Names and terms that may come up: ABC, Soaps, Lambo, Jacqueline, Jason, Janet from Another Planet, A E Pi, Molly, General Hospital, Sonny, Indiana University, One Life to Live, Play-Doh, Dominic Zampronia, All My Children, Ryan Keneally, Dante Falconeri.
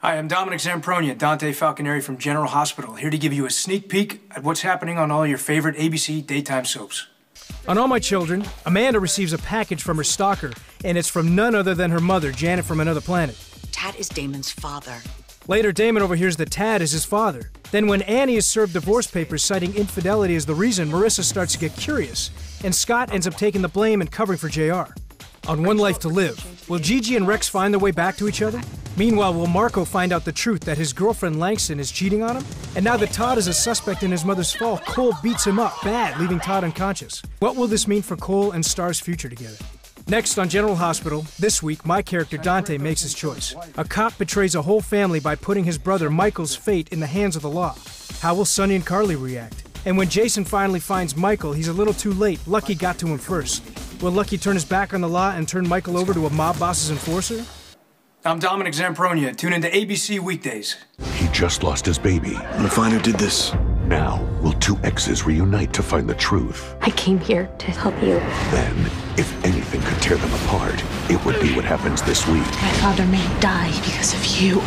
Hi, I'm Dominic Zampronia, Dante Falconeri from General Hospital, here to give you a sneak peek at what's happening on all your favorite ABC daytime soaps. On All My Children, Amanda receives a package from her stalker, and it's from none other than her mother, Janet from Another Planet. Tad is Damon's father. Later, Damon overhears that Tad is his father. Then when Annie is served divorce papers citing infidelity as the reason, Marissa starts to get curious, and Scott ends up taking the blame and covering for JR. On One Life to Live, will Gigi and Rex find their way back to each other? Meanwhile, will Marco find out the truth that his girlfriend Langston is cheating on him? And now that Todd is a suspect in his mother's fall, Cole beats him up bad, leaving Todd unconscious. What will this mean for Cole and Star's future together? Next on General Hospital, this week, my character Dante makes his choice. A cop betrays a whole family by putting his brother Michael's fate in the hands of the law. How will Sonny and Carly react? And when Jason finally finds Michael, he's a little too late. Lucky got to him first. Will Lucky turn his back on the law and turn Michael over to a mob boss's enforcer? I'm Dominic Zampronia. Tune into ABC weekdays. He just lost his baby. I'm gonna find who did this. Now, will two exes reunite to find the truth? I came here to help you. Then, if anything could tear them apart, it would be what happens this week. My father may die because of you.